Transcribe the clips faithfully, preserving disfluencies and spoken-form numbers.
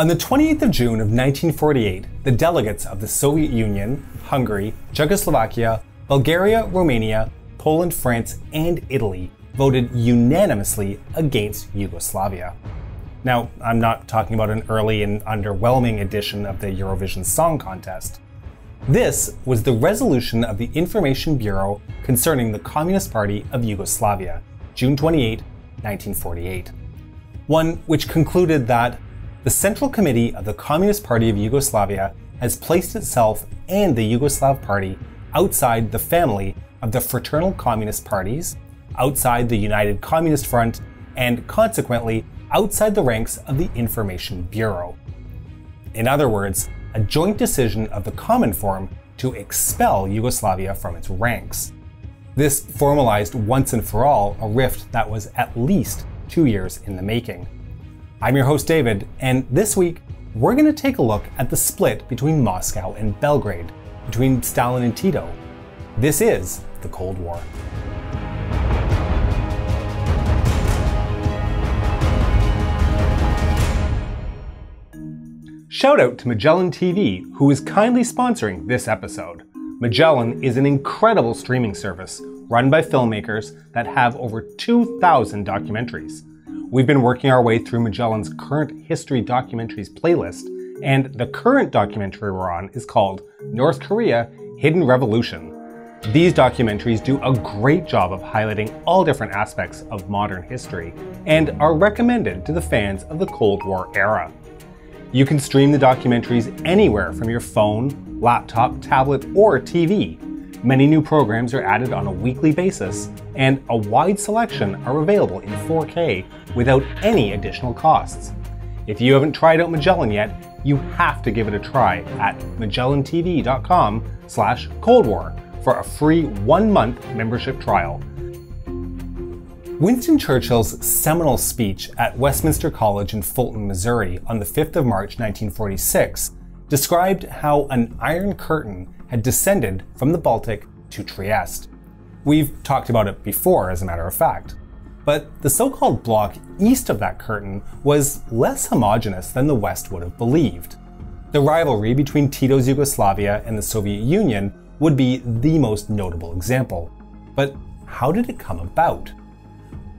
On the twenty-eighth of June of nineteen forty-eight, the delegates of the Soviet Union, Hungary, Czechoslovakia, Bulgaria, Romania, Poland, France, and Italy voted unanimously against Yugoslavia. Now, I'm not talking about an early and underwhelming edition of the Eurovision Song Contest. This was the resolution of the Information Bureau concerning the Communist Party of Yugoslavia, June twenty-eighth, nineteen forty-eight. One which concluded that the Central Committee of the Communist Party of Yugoslavia has placed itself and the Yugoslav Party outside the family of the fraternal communist parties, outside the United Communist Front, and consequently outside the ranks of the Information Bureau. In other words, a joint decision of the Cominform to expel Yugoslavia from its ranks. This formalized once and for all a rift that was at least two years in the making. I'm your host David, and this week we're going to take a look at the split between Moscow and Belgrade, between Stalin and Tito. This is the Cold War. Shout out to Magellan T V, who is kindly sponsoring this episode. Magellan is an incredible streaming service run by filmmakers that have over two thousand documentaries. We've been working our way through Magellan's current history documentaries playlist, and the current documentary we're on is called North Korea Hidden Revolution. These documentaries do a great job of highlighting all different aspects of modern history and are recommended to the fans of the Cold War era. You can stream the documentaries anywhere from your phone, laptop, tablet, or T V. Many new programs are added on a weekly basis, and a wide selection are available in four K without any additional costs. If you haven't tried out Magellan yet, you have to give it a try at magellan t v dot com slash cold war for a free one-month membership trial. Winston Churchill's seminal speech at Westminster College in Fulton, Missouri on the fifth of March nineteen forty-six described how an iron curtain had descended from the Baltic to Trieste. We've talked about it before, as a matter of fact. But the so-called bloc east of that curtain was less homogeneous than the West would have believed. The rivalry between Tito's Yugoslavia and the Soviet Union would be the most notable example. But how did it come about?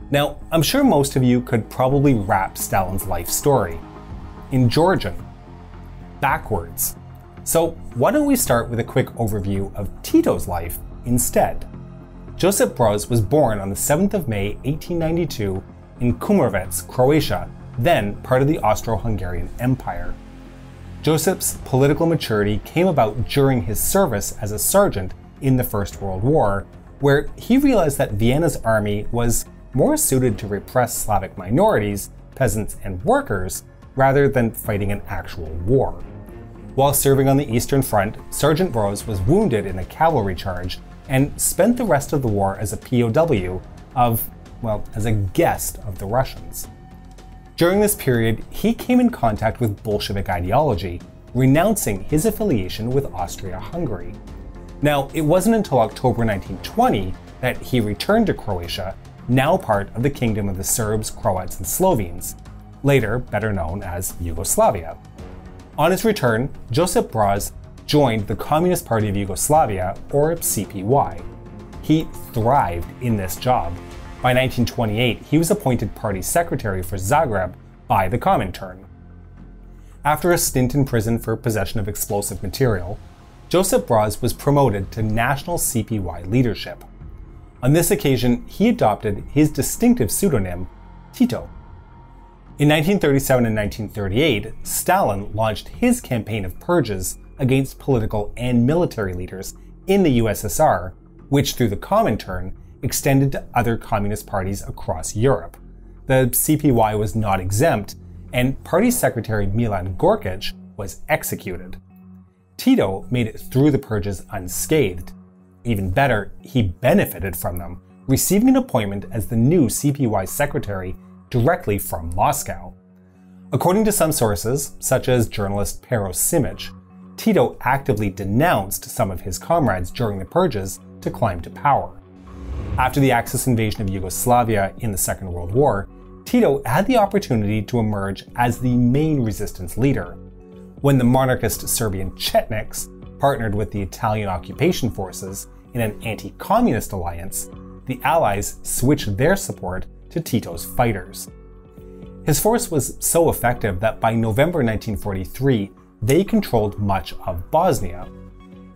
Now, I'm sure most of you could probably wrap Stalin's life story in Georgian, backwards. So why don't we start with a quick overview of Tito's life instead? Josip Broz was born on the seventh of May eighteen ninety-two in Kumarovec, Croatia, then part of the Austro-Hungarian Empire. Josip's political maturity came about during his service as a sergeant in the First World War, where he realized that Vienna's army was more suited to repress Slavic minorities, peasants, and workers, rather than fighting an actual war. While serving on the Eastern Front, Sergeant Broz was wounded in a cavalry charge and spent the rest of the war as a P O W of, well, as a guest of the Russians. During this period, he came in contact with Bolshevik ideology, renouncing his affiliation with Austria-Hungary. Now, it wasn't until October nineteen twenty that he returned to Croatia, now part of the Kingdom of the Serbs, Croats, and Slovenes, later better known as Yugoslavia. On his return, Josip Broz joined the Communist Party of Yugoslavia, or C P Y. He thrived in this job. By nineteen twenty-eight, he was appointed party secretary for Zagreb by the Comintern. After a stint in prison for possession of explosive material, Josip Broz was promoted to national C P Y leadership. On this occasion, he adopted his distinctive pseudonym, Tito. In nineteen thirty-seven and nineteen thirty-eight, Stalin launched his campaign of purges against political and military leaders in the U S S R, which through the Comintern extended to other communist parties across Europe. The C P Y was not exempt, and party secretary Milan Gorkic was executed. Tito made it through the purges unscathed. Even better, he benefited from them, receiving an appointment as the new C P Y secretary directly from Moscow. According to some sources, such as journalist Pero Simic, Tito actively denounced some of his comrades during the purges to climb to power. After the Axis invasion of Yugoslavia in the Second World War, Tito had the opportunity to emerge as the main resistance leader, when the monarchist Serbian Chetniks partnered with the Italian occupation forces in an anti-communist alliance, the Allies switched their support to Tito's fighters. His force was so effective that by November nineteen forty-three, they controlled much of Bosnia.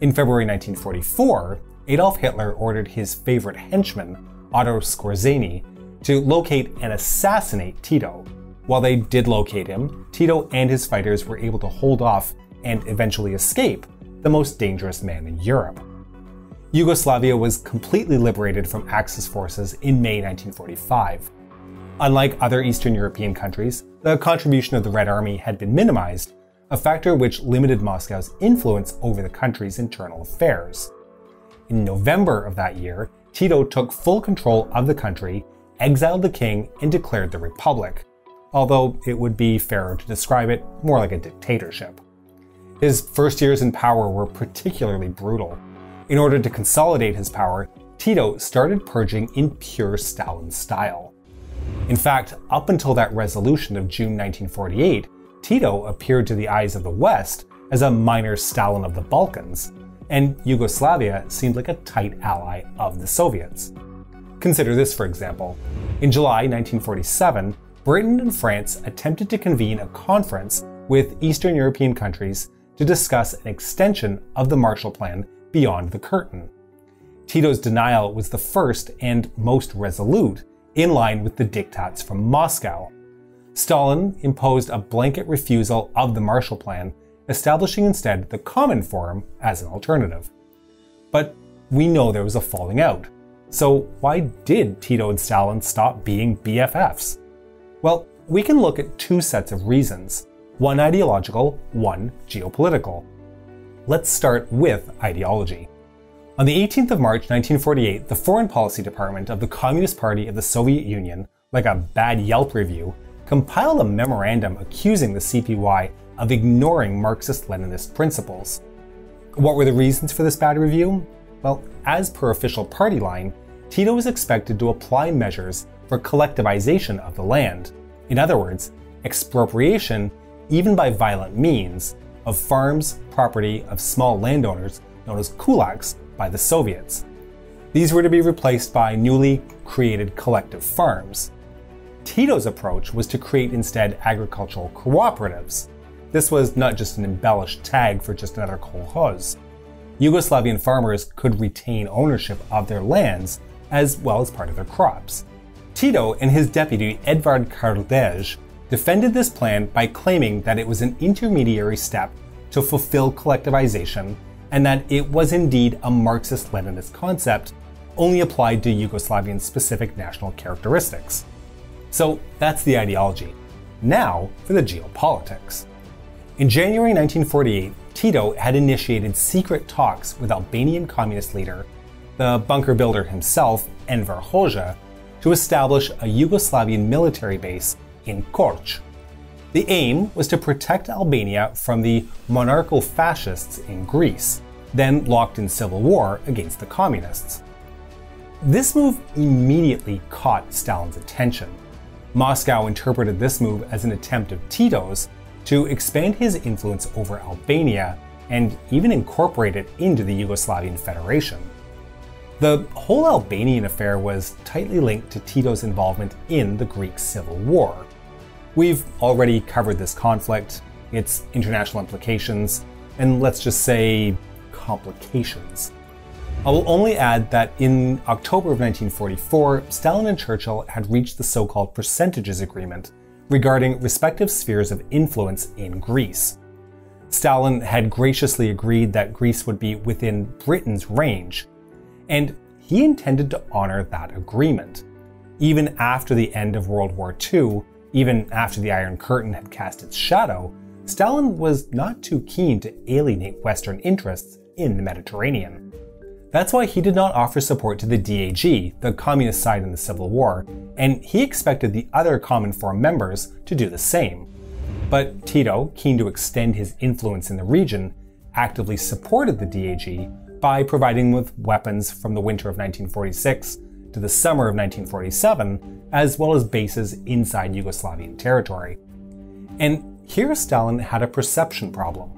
In February nineteen forty-four, Adolf Hitler ordered his favorite henchman, Otto Skorzeny, to locate and assassinate Tito. While they did locate him, Tito and his fighters were able to hold off and eventually escape the most dangerous man in Europe. Yugoslavia was completely liberated from Axis forces in May nineteen forty-five. Unlike other Eastern European countries, the contribution of the Red Army had been minimized, a factor which limited Moscow's influence over the country's internal affairs. In November of that year, Tito took full control of the country, exiled the king, and declared the Republic, although it would be fairer to describe it more like a dictatorship. His first years in power were particularly brutal. In order to consolidate his power, Tito started purging in pure Stalin style. In fact, up until that resolution of June nineteen forty-eight, Tito appeared to the eyes of the West as a minor Stalin of the Balkans, and Yugoslavia seemed like a tight ally of the Soviets. Consider this, for example. In July nineteen forty-seven, Britain and France attempted to convene a conference with Eastern European countries to discuss an extension of the Marshall Plan beyond the curtain. Tito's denial was the first and most resolute, in line with the diktats from Moscow. Stalin imposed a blanket refusal of the Marshall Plan, establishing instead the Cominform as an alternative. But we know there was a falling out. So why did Tito and Stalin stop being B F Fs? Well, we can look at two sets of reasons, one ideological, one geopolitical. Let's start with ideology. On the eighteenth of March nineteen forty-eight, the Foreign Policy Department of the Communist Party of the Soviet Union, like a bad Yelp review, compiled a memorandum accusing the C P Y of ignoring Marxist-Leninist principles. What were the reasons for this bad review? Well, as per official party line, Tito was expected to apply measures for collectivization of the land, in other words, expropriation, even by violent means, of farms, property of small landowners known as kulaks by the Soviets. These were to be replaced by newly created collective farms. Tito's approach was to create instead agricultural cooperatives. This was not just an embellished tag for just another kolkhoz. Yugoslavian farmers could retain ownership of their lands as well as part of their crops. Tito and his deputy Edvard Kardelj defended this plan by claiming that it was an intermediary step to fulfill collectivization and that it was indeed a Marxist-Leninist concept only applied to Yugoslavian specific national characteristics. So that's the ideology. Now for the geopolitics. In January nineteen forty-eight, Tito had initiated secret talks with Albanian communist leader, the bunker builder himself, Enver Hoxha, to establish a Yugoslavian military base in Korç. The aim was to protect Albania from the monarcho-fascists in Greece, then locked in civil war against the communists. This move immediately caught Stalin's attention. Moscow interpreted this move as an attempt of Tito's to expand his influence over Albania and even incorporate it into the Yugoslavian Federation. The whole Albanian affair was tightly linked to Tito's involvement in the Greek Civil War. We've already covered this conflict, its international implications, and let's just say complications. I will only add that in October of nineteen forty-four, Stalin and Churchill had reached the so-called percentages agreement regarding respective spheres of influence in Greece. Stalin had graciously agreed that Greece would be within Britain's range, and he intended to honor that agreement. Even after the end of World War Two, even after the Iron Curtain had cast its shadow, Stalin was not too keen to alienate Western interests in the Mediterranean. That's why he did not offer support to the D A G, the communist side in the Civil War, and he expected the other Cominform members to do the same. But Tito, keen to extend his influence in the region, actively supported the D A G by providing with weapons from the winter of nineteen forty-six to the summer of nineteen forty-seven, as well as bases inside Yugoslavian territory. And here Stalin had a perception problem.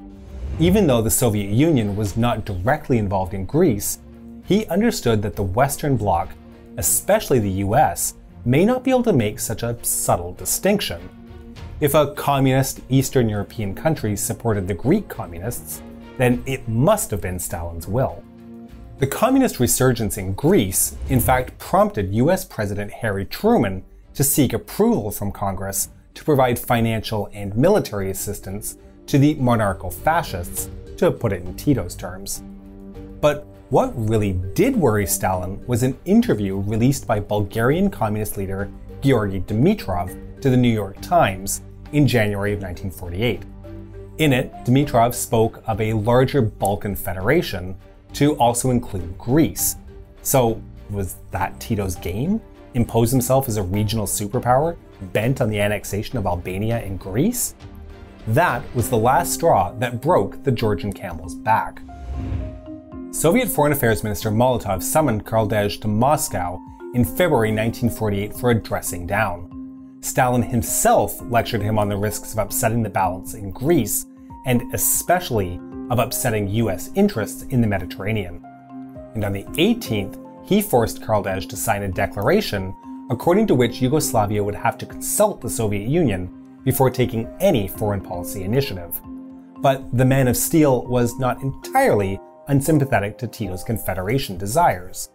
Even though the Soviet Union was not directly involved in Greece, he understood that the Western bloc, especially the U S, may not be able to make such a subtle distinction. If a communist Eastern European country supported the Greek communists, then it must have been Stalin's will. The communist resurgence in Greece, in fact, prompted U S President Harry Truman to seek approval from Congress to provide financial and military assistance to the monarchical fascists, to put it in Tito's terms. But what really did worry Stalin was an interview released by Bulgarian communist leader Georgi Dimitrov to the New York Times in January of nineteen forty-eight. In it, Dimitrov spoke of a larger Balkan federation to also include Greece. So was that Tito's game? Impose himself as a regional superpower bent on the annexation of Albania and Greece? That was the last straw that broke the Georgian camel's back. Soviet Foreign Affairs Minister Molotov summoned Kardelj to Moscow in February nineteen forty-eight for a dressing down. Stalin himself lectured him on the risks of upsetting the balance in Greece, and especially of upsetting U S interests in the Mediterranean. And on the eighteenth, he forced Kardelj to sign a declaration according to which Yugoslavia would have to consult the Soviet Union before taking any foreign policy initiative. But the Man of Steel was not entirely unsympathetic to Tito's confederation desires.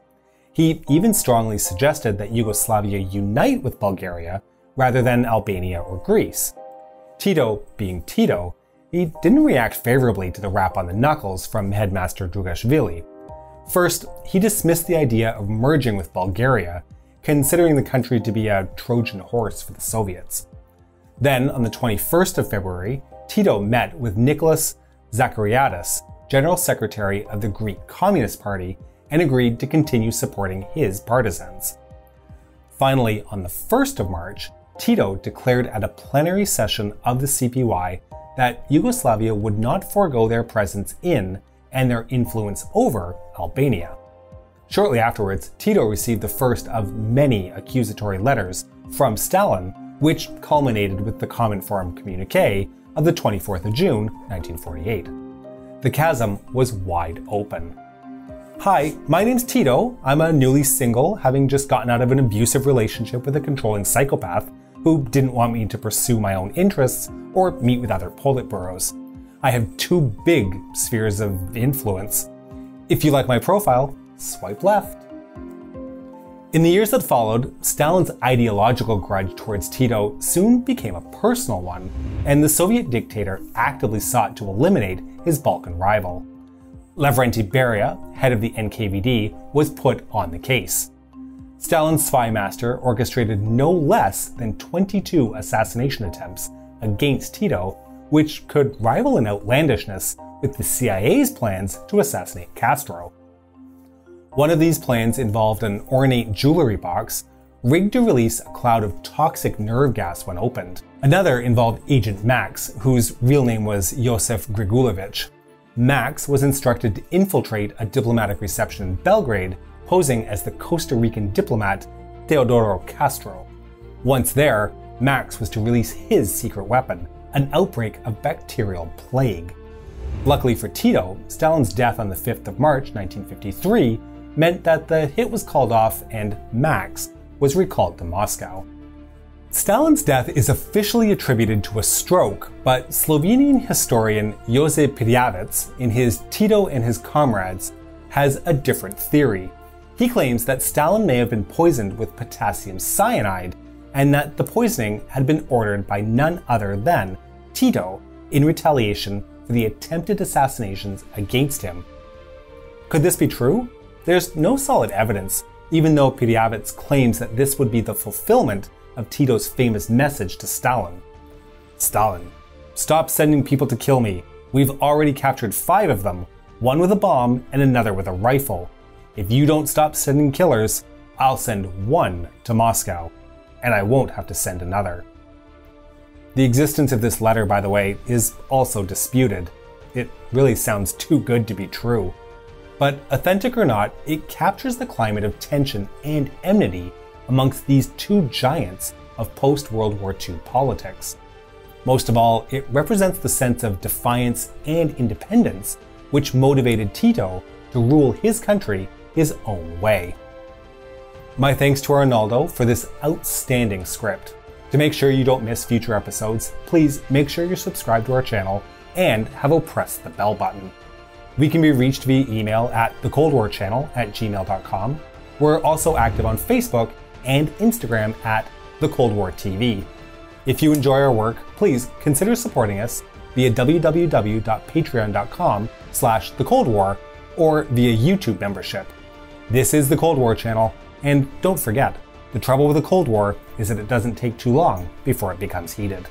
He even strongly suggested that Yugoslavia unite with Bulgaria rather than Albania or Greece. Tito, being Tito, he didn't react favorably to the rap on the knuckles from headmaster Dragashvili. First, he dismissed the idea of merging with Bulgaria, considering the country to be a Trojan horse for the Soviets. Then, on the twenty-first of February, Tito met with Nicholas Zachariadis, General Secretary of the Greek Communist Party, and agreed to continue supporting his partisans. Finally, on the first of March, Tito declared at a plenary session of the C P Y that Yugoslavia would not forego their presence in and their influence over Albania. Shortly afterwards, Tito received the first of many accusatory letters from Stalin, which culminated with the Cominform communique of the twenty-fourth of June, nineteen forty-eight. The chasm was wide open. Hi, my name's Tito. I'm a newly single, having just gotten out of an abusive relationship with a controlling psychopath who didn't want me to pursue my own interests or meet with other Politburos. I have two big spheres of influence. If you like my profile, swipe left. In the years that followed, Stalin's ideological grudge towards Tito soon became a personal one, and the Soviet dictator actively sought to eliminate his Balkan rival. Lavrentiy Beria, head of the N K V D, was put on the case. Stalin's spy master orchestrated no less than twenty-two assassination attempts against Tito, which could rival in outlandishness with the C I A's plans to assassinate Castro. One of these plans involved an ornate jewelry box rigged to release a cloud of toxic nerve gas when opened. Another involved Agent Max, whose real name was Josef Grigulevich. Max was instructed to infiltrate a diplomatic reception in Belgrade, posing as the Costa Rican diplomat Teodoro Castro. Once there, Max was to release his secret weapon, an outbreak of bacterial plague. Luckily for Tito, Stalin's death on the fifth of March nineteen fifty-three meant that the hit was called off and Max was recalled to Moscow. Stalin's death is officially attributed to a stroke, but Slovenian historian Jože Pirjevec, in his Tito and His Comrades, has a different theory. He claims that Stalin may have been poisoned with potassium cyanide, and that the poisoning had been ordered by none other than Tito in retaliation for the attempted assassinations against him. Could this be true? There's no solid evidence, even though Pirjevec claims that this would be the fulfillment of Tito's famous message to Stalin. Stalin, stop sending people to kill me. We've already captured five of them, one with a bomb and another with a rifle. If you don't stop sending killers, I'll send one to Moscow, and I won't have to send another. The existence of this letter, by the way, is also disputed. It really sounds too good to be true. But authentic or not, it captures the climate of tension and enmity amongst these two giants of post-World War Two politics. Most of all, it represents the sense of defiance and independence which motivated Tito to rule his country his own way. My thanks to Arnaldo for this outstanding script. To make sure you don't miss future episodes, please make sure you're subscribed to our channel and have pressed the bell button. We can be reached via email at the cold war channel at gmail dot com. We're also active on Facebook and Instagram at the cold war T V. If you enjoy our work, please consider supporting us via w w w dot patreon dot com slash the cold war or via YouTube membership. This is the Cold War Channel, and don't forget, the trouble with the Cold War is that it doesn't take too long before it becomes heated.